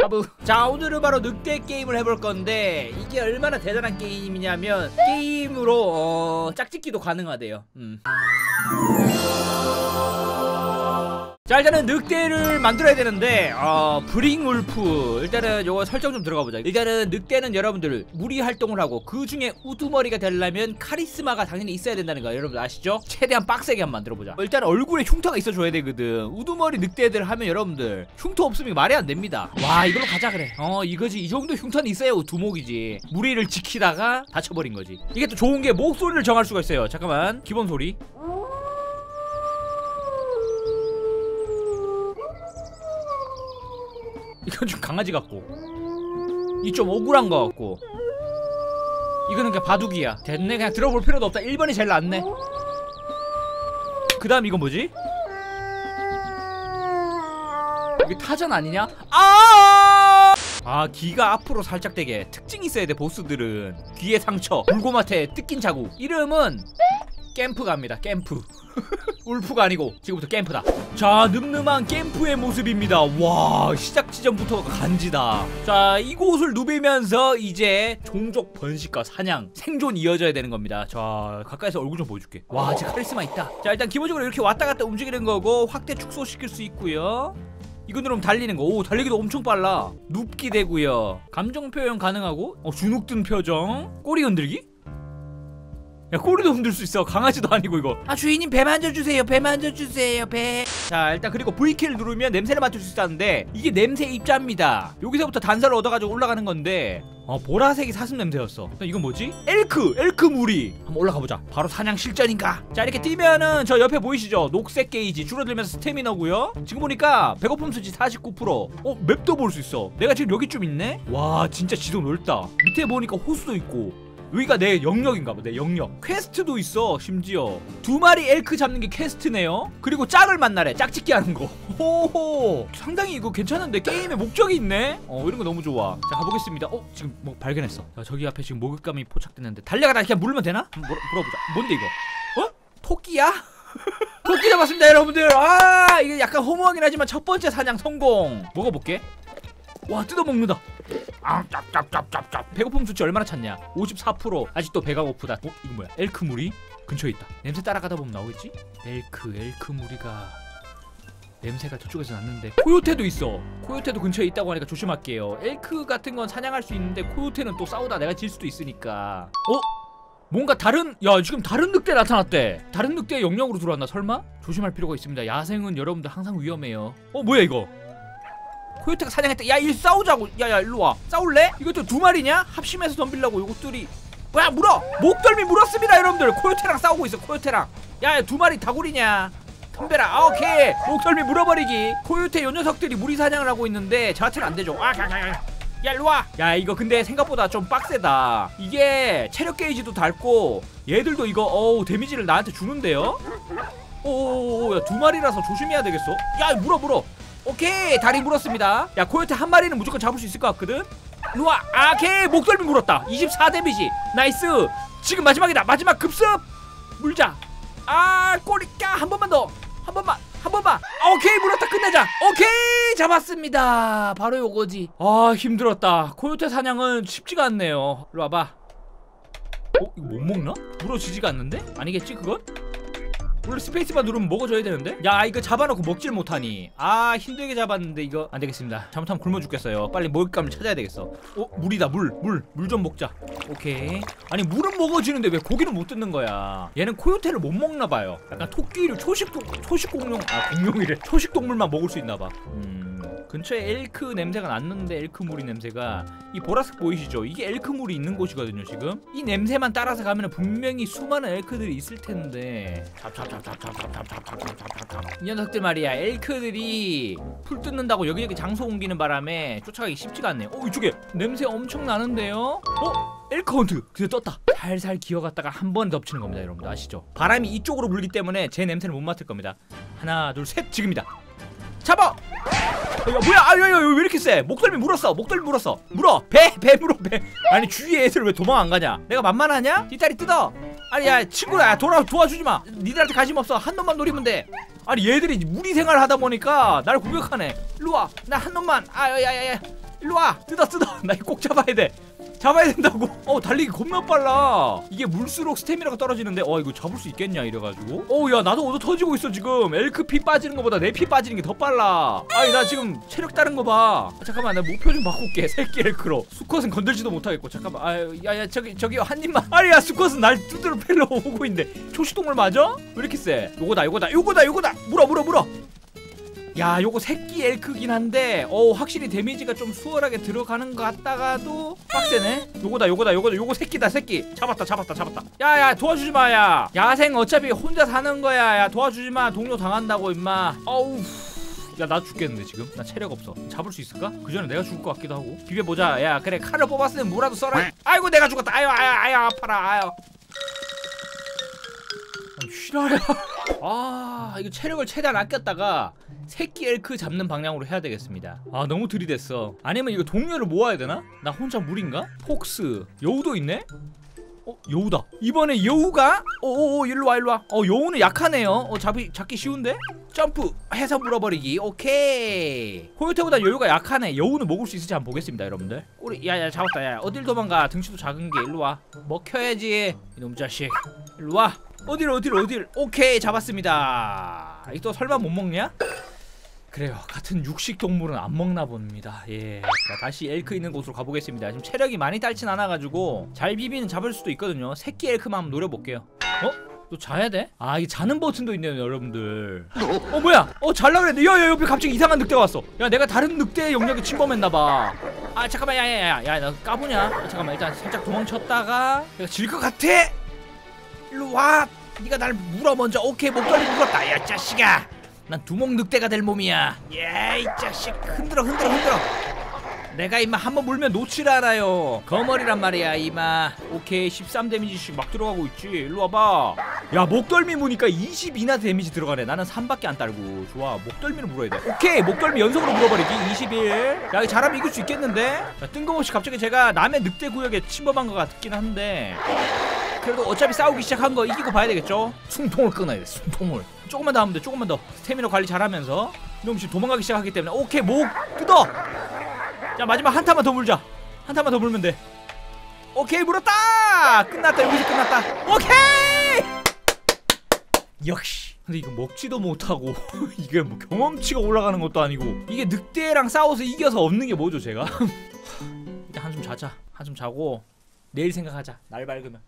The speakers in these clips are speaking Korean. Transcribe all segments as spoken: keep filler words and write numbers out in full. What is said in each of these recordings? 바보. 자, 오늘은 바로 늑대 게임을 해볼 건데 이게 얼마나 대단한 게임이냐면 게임으로 어, 짝짓기도 가능하대요. 음. 자, 일단은 늑대를 만들어야 되는데 어, 브링울프 일단은 요거 설정 좀 들어가 보자. 일단은 늑대는 여러분들 무리 활동을 하고 그 중에 우두머리가 되려면 카리스마가 당연히 있어야 된다는 거 여러분들 아시죠? 최대한 빡세게 한번 만들어보자. 일단 얼굴에 흉터가 있어줘야 되거든. 우두머리 늑대들 하면 여러분들 흉터 없으면 말이 안 됩니다. 와, 이걸로 가자 그래. 어, 이거지. 이 정도 흉터는 있어야 두목이지. 무리를 지키다가 다쳐버린 거지. 이게 또 좋은 게 목소리를 정할 수가 있어요. 잠깐만, 기본 소리. 이건 좀 강아지 같고, 이 좀 억울한 거 같고, 이거는 그냥 바둑이야. 됐네, 그냥 들어볼 필요도 없다. 일 번이 제일 낫네. 그 다음 이건 뭐지? 이게 타전 아니냐? 아! 아, 귀가 앞으로 살짝 되게 특징이 있어야 돼. 보스들은 귀에 상처, 물고마태 뜯긴 자국. 이름은 캠프 갑니다. 캠프. 울프가 아니고 지금부터 캠프다. 자, 늠름한 캠프의 모습입니다. 와, 시작 지점부터 간지다. 자, 이곳을 누비면서 이제 종족 번식과 사냥, 생존이 이어져야 되는 겁니다. 자, 가까이서 얼굴 좀 보여줄게. 와, 진짜 카리스마 있다. 자, 일단 기본적으로 이렇게 왔다 갔다 움직이는 거고 확대 축소시킬 수 있고요. 이거 누르면 달리는 거. 오, 달리기도 엄청 빨라. 눕기 되고요. 감정 표현 가능하고, 어, 주눅든 표정, 꼬리 흔들기? 야, 꼬리도 흔들 수 있어. 강아지도 아니고 이거. 아, 주인님 배 만져주세요. 배 만져주세요. 배. 자, 일단 그리고 V키를 누르면 냄새를 맡을 수 있다는데 이게 냄새 입자입니다. 여기서부터 단서를 얻어가지고 올라가는 건데, 어, 보라색이 사슴 냄새였어. 이건 뭐지? 엘크! 엘크 무리! 한번 올라가보자. 바로 사냥 실전인가? 자, 이렇게 뛰면은 저 옆에 보이시죠? 녹색 게이지 줄어들면서 스태미너고요. 지금 보니까 배고픔 수치 사십구 퍼센트. 어? 맵도 볼 수 있어. 내가 지금 여기쯤 있네? 와, 진짜 지도 넓다. 밑에 보니까 호수도 있고. 여기가 내 영역인가봐. 내 영역 퀘스트도 있어. 심지어 두 마리 엘크 잡는 게 퀘스트네요. 그리고 짝을 만나래. 짝짓기 하는 거. 호호, 상당히 이거 괜찮은데. 게임에 목적이 있네. 어, 이런 거 너무 좋아. 자, 가보겠습니다. 어, 지금 뭐 발견했어. 자, 저기 앞에 지금 목욕감이 포착됐는데 달려가다 그냥 물면 되나? 한번 물어보자. 뭔데 이거? 어? 토끼야? 토끼 잡았습니다 여러분들. 아, 이게 약간 허무하긴 하지만 첫 번째 사냥 성공. 먹어볼게. 와, 뜯어먹는다. 아, 짭짭짭짭짭. 배고픔 수치 얼마나 찾냐? 오십사 퍼센트. 아직도 배가 고프다. 어? 이거 뭐야? 엘크 무리? 근처에 있다. 냄새 따라가다 보면 나오겠지? 엘크, 엘크 무리가 냄새가 저쪽에서 났는데. 코요테도 있어. 코요테도 근처에 있다고 하니까 조심할게요. 엘크 같은 건 사냥할 수 있는데 코요테는 또 싸우다 내가 질 수도 있으니까. 어? 뭔가 다른, 야, 지금 다른 늑대 나타났대. 다른 늑대의 영역으로 들어왔나? 설마? 조심할 필요가 있습니다. 야생은 여러분들 항상 위험해요. 어, 뭐야 이거? 코요테가 사냥했다. 야, 일 싸우자고. 야야, 일로와. 싸울래? 이것도 두 마리냐? 합심해서 덤빌라고 요것들이. 뭐야, 물어! 목덜미 물었습니다 여러분들. 코요테랑 싸우고 있어. 코요테랑. 야야, 두 마리 다구리냐? 덤벼라. 아, 오케이. 목덜미 물어버리기. 코요테 요 녀석들이 무리 사냥을 하고 있는데 저한테는 안 되죠. 아, 가가가. 야, 일로와. 야, 이거 근데 생각보다 좀 빡세다. 이게 체력 게이지도 닳고 얘들도 이거 어우 데미지를 나한테 주는데요. 오오오, 야, 두 마리라서 조심해야 되겠어. 야, 물어 물어. 오케이, 다리 물었습니다. 야, 코요테 한 마리는 무조건 잡을 수 있을 것 같거든. 루아, 아, 오케이, 목덜미 물었다. 이십사 데미지. 나이스. 지금 마지막이다. 마지막 급습. 물자. 아, 꼬리 까. 한 번만 더. 한 번만. 한 번만. 오케이, 물었다. 끝내자. 오케이, 잡았습니다. 바로 요거지. 아, 힘들었다. 코요테 사냥은 쉽지가 않네요. 일로 와봐. 어, 이거 못 먹나? 물어지지가 않는데? 아니겠지 그건? 원래 스페이스바 누르면 먹어줘야 되는데? 야, 이거 잡아놓고 먹질 못하니. 아, 힘들게 잡았는데 이거 안되겠습니다. 잘못하면 굶어 죽겠어요. 빨리 먹잇감을 찾아야 되겠어. 어? 물이다. 물! 물! 물 좀 먹자. 오케이. 아니, 물은 먹어지는데 왜 고기는 못 뜯는 거야? 얘는 코요테를 못 먹나봐요. 약간 토끼류 초식동... 초식공룡... 아, 공룡이래. 초식동물만 먹을 수 있나봐. 음... 근처에 엘크 냄새가 났는데 엘크 무리 냄새가. 이 보라색 보이시죠? 이게 엘크 물이 있는 곳이거든요 지금. 이 냄새만 따라서 가면 분명히 수많은 엘크들이 있을 텐데. 이 녀석들 말이야, 엘크들이 풀 뜯는다고 여기저기 장소 옮기는 바람에 쫓아가기 쉽지가 않네요. 어, 이쪽에 냄새 엄청 나는데요? 어? 엘크 헌트! 드디어 떴다. 살살 기어갔다가 한 번에 덮치는 겁니다 여러분들 아시죠? 바람이 이쪽으로 불기 때문에 제 냄새를 못 맡을 겁니다. 하나, 둘, 셋! 지금이다. 잡아! 야, 뭐야? 아, 야, 야, 왜 이렇게 세? 목덜미 물었어. 목덜미 물었어. 물어. 배, 배 물어. 배. 아니, 주위에 애들 왜 도망 안 가냐? 내가 만만하냐? 뒷다리 뜯어. 아니, 야, 친구야, 돌아 도와주지 마. 니들한테 관심 없어. 한 놈만 노리면 돼. 아니, 얘들이 무리 생활 하다 보니까 날 공격하네. 일로 와. 나 한 놈만. 아, 야야야. 일로와. 뜯어 뜯어. 나 이거 꼭 잡아야 돼. 잡아야 된다고. 어 달리기 겁나 빨라. 이게 물수록 스태미나가 떨어지는데 어 이거 잡을 수 있겠냐 이래가지고. 어우 야 나도 얻어 터지고 있어 지금. 엘크 피 빠지는 거보다 내 피 빠지는 게 더 빨라. 아니 나 지금 체력 다른 거 봐. 아, 잠깐만 나 목표 좀 바꿀게. 새끼 엘크로. 수컷은 건들지도 못하겠고. 잠깐만 아야야 저기 저기 한 입만. 아니 야 수컷은 날 두드러 펠러 오고 있는데. 초식동물 맞아? 왜 이렇게 세? 요거다 요거다 요거다 요거다. 물어 물어 물어. 야 요거 새끼 엘크긴 한데 어우 확실히 데미지가 좀 수월하게 들어가는 것 같다가도 빡세네. 요거다 요거다 요거다 요거 새끼다 새끼. 잡았다 잡았다 잡았다. 야야 도와주지마. 야 야생 어차피 혼자 사는 거야. 야 도와주지마. 동료 당한다고 임마. 어우 야 나 죽겠는데 지금. 나 체력 없어. 잡을 수 있을까? 그 전에 내가 죽을 것 같기도 하고. 비벼보자. 야 그래 칼을 뽑았으면 뭐라도 써라. 아이고 내가 죽었다. 아유 아유 아유 아파라 아유. 쉬라야. 아 이거 체력을 최대한 아꼈다가 새끼 엘크 잡는 방향으로 해야 되겠습니다. 아 너무 들이댔어. 아니면 이거 동료를 모아야 되나? 나 혼자 무린가? 폭스 여우도 있네? 어 여우다. 이번에 여우가 오오오 일로와 일로와. 어 여우는 약하네요. 어 잡기, 잡기 쉬운데? 점프 해서 물어버리기. 오케이. 코요테보다 여우가 약하네. 여우는 먹을 수 있을지 한번 보겠습니다 여러분들. 꼬리 야야 잡았다. 야 어딜 도망가. 등치도 작은 게 일로와. 먹혀야지 이놈 자식. 일로와. 어딜 어딜 어딜. 오케이 잡았습니다. 이 또 설마 못 먹냐? 그래요. 같은 육식동물은 안 먹나 봅니다. 예. 자, 다시 엘크 있는 곳으로 가보겠습니다. 지금 체력이 많이 닳진 않아가지고 잘 비비는 잡을 수도 있거든요. 새끼 엘크만 한번 노려볼게요. 어? 또 자야 돼? 아 이게 자는 버튼도 있네요 여러분들. 어 뭐야? 어 잘라 그랬는데 야야 옆에 갑자기 이상한 늑대가 왔어. 야 내가 다른 늑대의 영역에 침범했나봐. 아 잠깐만 야야야야 나 까보냐? 아, 잠깐만 일단 살짝 도망쳤다가 내가 질 것 같아? 일로 와. 니가 날 물어 먼저. 오케이 목걸이 물었다. 야 자식아. 난 두목 늑대가 될 몸이야. 예이 자식. 흔들어 흔들어 흔들어. 내가 이마 한번 물면 놓질 않아요. 거머리란 말이야 이마. 오케이 십삼 데미지씩 막 들어가고 있지. 일로 와봐. 야 목덜미 무니까 이십이나 데미지 들어가네. 나는 삼밖에 안 딸고. 좋아 목덜미를 물어야 돼. 오케이 목덜미 연속으로 물어버리기. 이십일. 야 이거 잘하면 이길 수 있겠는데. 야, 뜬금없이 갑자기 제가 남의 늑대 구역에 침범한 것 같긴 한데 그래도 어차피 싸우기 시작한 거 이기고 봐야 되겠죠? 숨통을 끊어야 돼. 숨통을 조금만 더 하면 돼. 조금만 더. 스태미너 관리 잘하면서 이놈씩 도망가기 시작하기 때문에. 오케이 목 뜯어. 자 마지막 한 타만 더 물자. 한 타만 더 물면 돼. 오케이 물었다. 끝났다. 여기서 끝났다. 오케이. 역시. 근데 이거 먹지도 못하고 이게 뭐 경험치가 올라가는 것도 아니고. 이게 늑대랑 싸워서 이겨서 없는 게 뭐죠 제가? 일단 한숨 자자. 한숨 자고 내일 생각하자. 날 밝으면.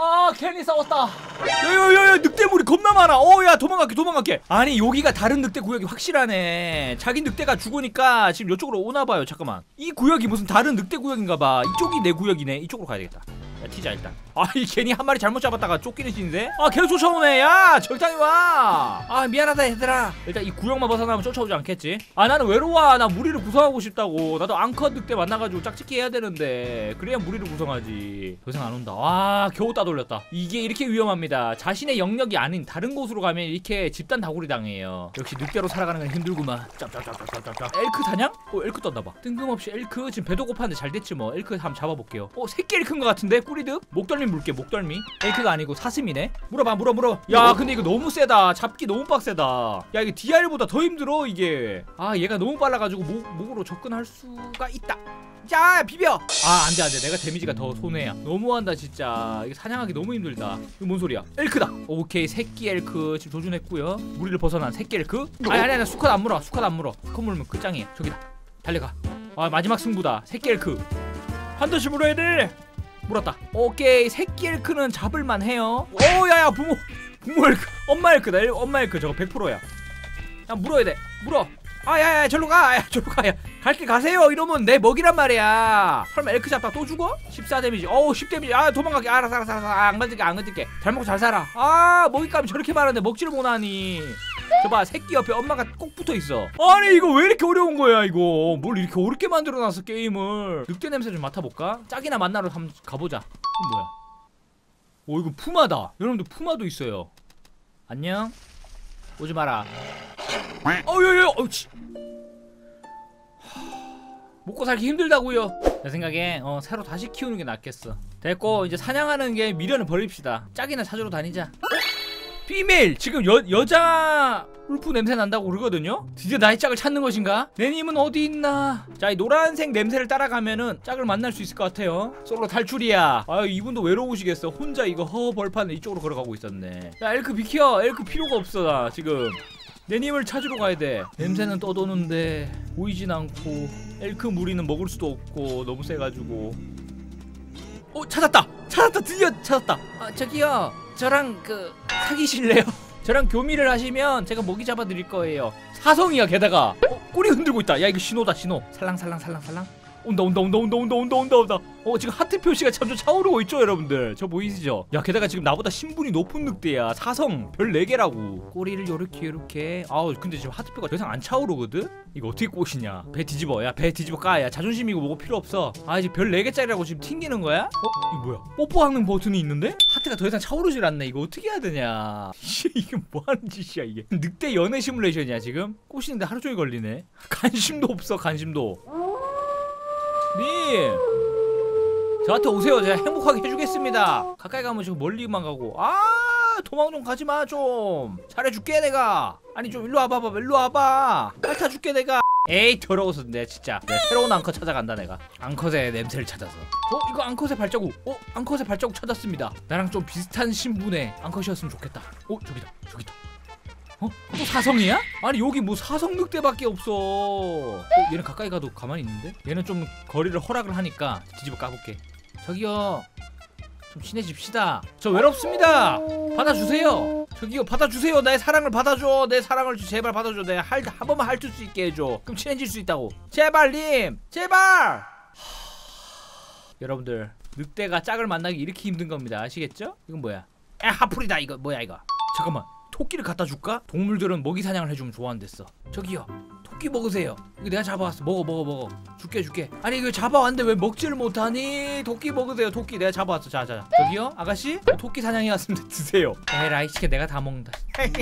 아 괜히 싸웠다. 야야야야 늑대물이 겁나 많아. 어야 도망갈게 도망갈게. 아니 여기가 다른 늑대 구역이 확실하네. 자기 늑대가 죽으니까 지금 이쪽으로 오나봐요. 잠깐만 이 구역이 무슨 다른 늑대 구역인가봐. 이쪽이 내 구역이네. 이쪽으로 가야되겠다. 야 튀자 일단. 아이 괜히 한 마리 잘못 잡았다가 쫓기는 짓인데. 아 계속 쫓아오네. 야 적당히 와. 아 미안하다 얘들아. 일단 이 구역만 벗어나면 쫓아오지 않겠지. 아 나는 외로워. 나 무리를 구성하고 싶다고. 나도 앙컷 늑대 만나가지고 짝짓기 해야 되는데 그래야 무리를 구성하지. 더 이상 안 온다. 아 겨우 따 돌렸다. 이게 이렇게 위험합니다. 자신의 영역이 아닌 다른 곳으로 가면 이렇게 집단 다구리 당해요. 역시 늑대로 살아가는 건 힘들구만. 짭짭짭짭짭짭. 엘크 사냥? 어 엘크 떴나봐. 뜬금없이 엘크. 지금 배도 고팠는데 잘 됐지 뭐. 엘크 한번 잡아볼게요. 어 새끼 엘크인 것 같은데 꾸리득? 목덜미 물게. 목덜미. 엘크가 아니고 사슴이네. 물어봐 물어 물어. 야 근데 이거 너무 세다. 잡기 너무 빡세다. 야 이게 디알보다 더 힘들어 이게. 아 얘가 너무 빨라가지고 목, 목으로 접근할 수가 있다. 야 비벼. 아 안돼 안돼. 내가 데미지가 더 손해야. 너무한다 진짜. 이게 사냥하기 너무 힘들다. 이거 뭔 소리야? 엘크다. 오케이 새끼 엘크 지금 조준했고요. 무리를 벗어난 새끼 엘크. 아니 아니 아니 수컷 안 물어. 수컷 안 물어. 수컷 물면 끝장이야. 저기다 달려가. 아 마지막 승부다. 새끼 엘크 한 대씩 물어야 돼. 물었다. 오케이 새끼 엘크는 잡을만 해요. 오 야야 부모 부모 엘크. 엄마 엘크다. 엄마 엘크 저거 백 퍼센트야. 야 물어야 돼. 물어. 아 야야 절로 가. 야 절로 가. 야 갈길 가세요. 이러면 내 먹이란 말이야. 설마 엘크 잡다 또 죽어? 십사 데미지. 어우 십 데미지. 아 도망가게. 알아서 알아서 알아서. 아, 안 건들게 안 건들게. 잘 먹고 잘 살아. 아 먹잇감이 저렇게 많은데 먹지를 못하니. 저봐 새끼 옆에 엄마가 꼭 붙어있어. 아니 이거 왜 이렇게 어려운 거야 이거. 뭘 이렇게 어렵게 만들어놨어 게임을. 늑대 냄새 좀 맡아볼까? 짝이나 만나러 한번 가보자. 이건 뭐야? 오 이거 푸마다. 여러분들 푸마도 있어요. 안녕 오지마라. 어유유 어우치. 먹고 살기 힘들다고요. 내 생각에 어, 새로 다시 키우는 게 낫겠어. 됐고 이제 사냥하는 게 미련을 버립시다. 짝이나 찾으러 다니자. 피메일 지금 여, 여자 울프 냄새 난다고 그러거든요. 드디어 나의 짝을 찾는 것인가? 내 님은 어디 있나? 자, 이 노란색 냄새를 따라가면은 짝을 만날 수 있을 것 같아요. 솔로 탈출이야. 아, 이분도 외로우시겠어. 혼자 이거 허 벌판에 이쪽으로 걸어가고 있었네. 야, 엘크 비켜. 엘크 필요가 없어. 나 지금 내 님을 찾으러 가야 돼. 냄새는 떠도는데 보이진 않고 엘크 무리는 먹을 수도 없고 너무 세가지고. 어, 찾았다. 찾았다. 드디어 찾았다. 아, 저기요, 저랑 그 사귀실래요? 저랑 교미를 하시면 제가 모기 잡아드릴 거예요. 사성이야. 게다가 어, 꼬리 흔들고 있다. 야, 이거 신호다, 신호. 살랑살랑살랑살랑. 온다 온다 온다 온다 온다 온다 온다 온다. 어, 지금 하트 표시가 점점 차오르고 있죠, 여러분들. 저 보이시죠? 야, 게다가 지금 나보다 신분이 높은 늑대야. 사성 별 네 개라고. 꼬리를 요렇게 요렇게. 아우, 근데 지금 하트표가 더 이상 안 차오르거든? 이거 어떻게 꼬시냐. 배 뒤집어. 야, 배 뒤집어 까. 야, 자존심이고 뭐고 필요 없어. 아, 이제 별 네 개짜리라고 지금 튕기는 거야? 어? 이거 뭐야? 뽀뽀하는 버튼이 있는데? 하트가 더 이상 차오르질 않네. 이거 어떻게 해야 되냐. 이게 뭐하는 짓이야 이게. 늑대 연애 시뮬레이션이야 지금? 꼬시는데 하루 종일 걸리네. 관심도 없어, 관심도. 님, 저한테 오세요. 제가 행복하게 해주겠습니다. 가까이 가면 지금 멀리만 가고. 아, 도망 좀 가지마. 좀 잘해줄게 내가. 아니 좀 일로 와봐. 일로 와봐. 핥아줄게 내가. 에이, 더러워서 내 진짜. 내 새로운 앙컷 찾아간다 내가. 앙컷의 냄새를 찾아서. 어, 이거 앙컷의 발자국. 어, 앙컷의 발자국 찾았습니다. 나랑 좀 비슷한 신분의 앙컷이었으면 좋겠다. 어, 저기다 저기다. 어? 또 사성이야? 아니 여기 뭐 사성 늑대밖에 없어. 어, 얘는 가까이 가도 가만히 있는데? 얘는 좀 거리를 허락을 하니까 뒤집어 까볼게. 저기요, 좀 친해집시다. 저 외롭습니다. 받아주세요. 저기요, 받아주세요. 나의 사랑을 받아줘. 내 사랑을 제발 받아줘. 내가 할, 한 번만 핥을 수 있게 해줘. 그럼 친해질 수 있다고. 제발 님, 제발. 하... 여러분들, 늑대가 짝을 만나기 이렇게 힘든 겁니다. 아시겠죠? 이건 뭐야? 에, 하풀이다 이거. 뭐야 이거. 잠깐만, 토끼를 갖다 줄까? 동물들은 먹이 사냥을 해주면 좋아한댔어. 저기요, 토끼 먹으세요. 이거 내가 잡아왔어. 먹어 먹어 먹어. 줄게 줄게. 아니 이거 잡아왔는데 왜 먹지를 못하니? 토끼 먹으세요. 토끼 내가 잡아왔어. 자자. 저기요, 아가씨, 토끼 사냥해왔습니다. 드세요. 에라이 치킨 내가 다 먹는다.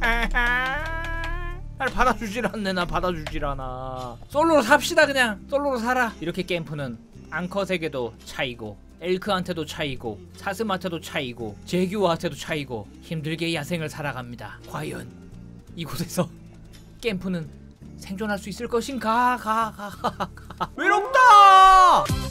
날 받아주질 않네. 나 받아주질 않아. 솔로로 삽시다 그냥. 솔로로 살아. 이렇게 캠프는 앙컷에게도 차이고, 엘크한테도 차이고, 사슴한테도 차이고, 제규어한테도 차이고, 힘들게 야생을 살아갑니다. 과연 이곳에서 캠프는 생존할 수 있을 것인가? 가, 가, 가, 가. 외롭다!